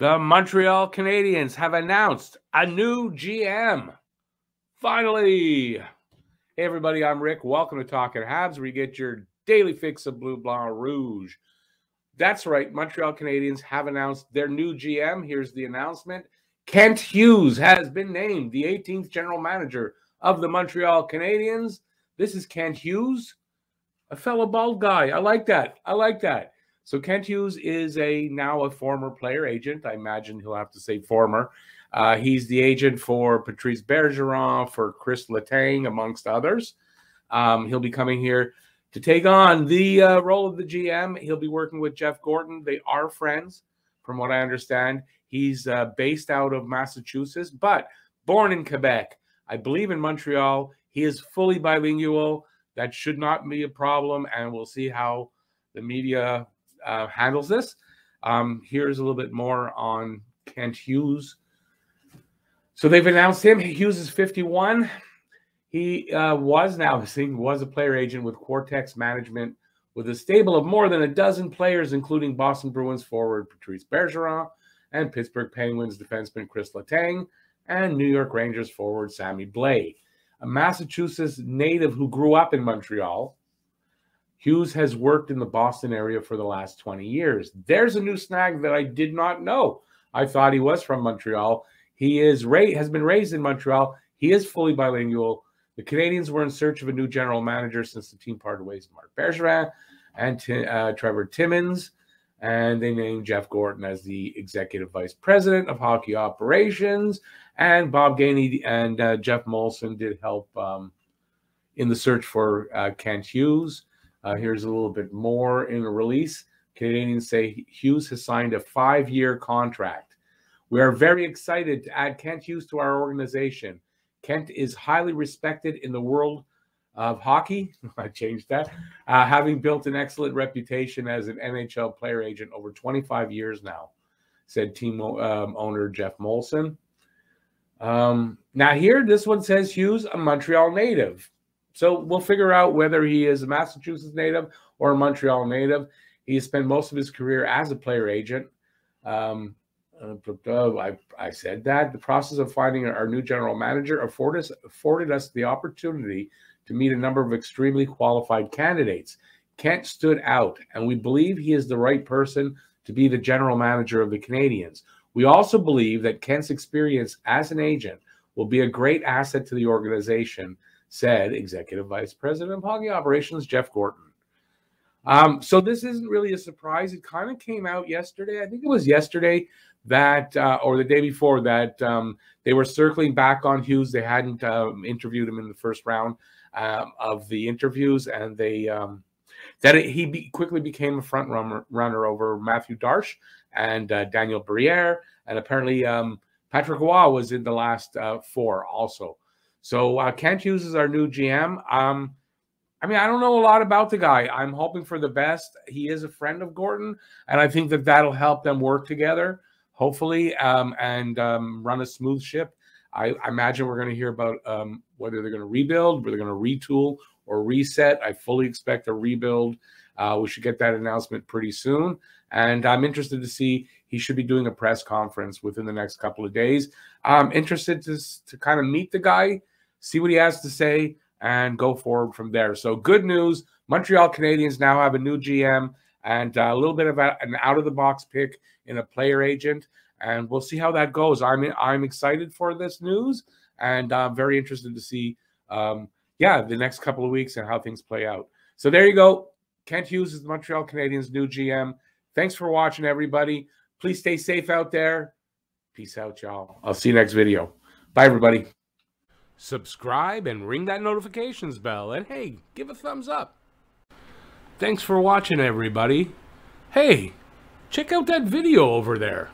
The Montreal Canadiens have announced a new GM. Finally. Hey, everybody, I'm Rick. Welcome to Talking Habs, where you get your daily fix of Blue Blanc Rouge. That's right. Montreal Canadiens have announced their new GM. Here's the announcement. Kent Hughes has been named the 18th general manager of the Montreal Canadiens. This is Kent Hughes, a fellow bald guy. I like that. I like that. So Kent Hughes is now a former player agent. I imagine he'll have to say former. He's the agent for Patrice Bergeron, for Chris Letang, amongst others. He'll be coming here to take on the role of the GM. He'll be working with Jeff Gorton. They are friends, from what I understand. He's based out of Massachusetts, but born in Quebec. I believe in Montreal. He is fully bilingual. That should not be a problem, and we'll see how the media handles this. Here's a little bit more on Kent Hughes. So they've announced him. Hughes is 51. He was a player agent with Cortex Management, with a stable of more than a dozen players, including Boston Bruins forward Patrice Bergeron and Pittsburgh Penguins defenseman Chris Letang and New York Rangers forward Sammy Blay. A Massachusetts native who grew up in Montreal, Hughes has worked in the Boston area for the last 20 years. There's a new snag that I did not know. I thought he was from Montreal. He has been raised in Montreal. He is fully bilingual. The Canadiens were in search of a new general manager since the team parted ways with Mark Bergerin and Trevor Timmins, and they named Jeff Gorton as the executive vice president of hockey operations, and Bob Gainey and Jeff Molson did help in the search for Kent Hughes. Here's a little bit more in a release. Canadians say Hughes has signed a 5-year contract. We are very excited to add Kent Hughes to our organization. Kent is highly respected in the world of hockey. I changed that. Having built an excellent reputation as an NHL player agent over 25 years now, said team owner Jeff Molson. Now here, this one says Hughes, a Montreal native. So we'll figure out whether he is a Massachusetts native or a Montreal native. He spent most of his career as a player agent. I said that. The process of finding our new general manager afforded us the opportunity to meet a number of extremely qualified candidates. Kent stood out, and we believe he is the right person to be the general manager of the Canadiens. We also believe that Kent's experience as an agent will be a great asset to the organization, said Executive Vice President of Hockey Operations, Jeff Gorton. So this isn't really a surprise. It kind of came out yesterday. I think it was yesterday that, or the day before, that they were circling back on Hughes. They hadn't interviewed him in the first round of the interviews, and they quickly became a front runner over Matthew Darsh and Daniel Briere, and apparently Patrick Waugh was in the last four also. So Kent Hughes is our new GM. I mean, I don't know a lot about the guy. I'm hoping for the best. He is a friend of Gorton, and I think that that'll help them work together, hopefully, and run a smooth ship. I imagine we're going to hear about whether they're going to rebuild, whether they're going to retool or reset. I fully expect a rebuild. We should get that announcement pretty soon. And I'm interested to see. He should be doing a press conference within the next couple of days. I'm interested to kind of meet the guy, see what he has to say, and go forward from there. So good news. Montreal Canadiens now have a new GM and a little bit of an out-of-the-box pick in a player agent. And we'll see how that goes. I'm excited for this news, and I'm very interested to see, the next couple of weeks and how things play out. So there you go. Kent Hughes is the Montreal Canadiens' new GM. Thanks for watching, everybody. Please stay safe out there. Peace out, y'all. I'll see you next video. Bye, everybody. Subscribe and ring that notifications bell. And hey, give a thumbs up. Thanks for watching, everybody. Hey, check out that video over there.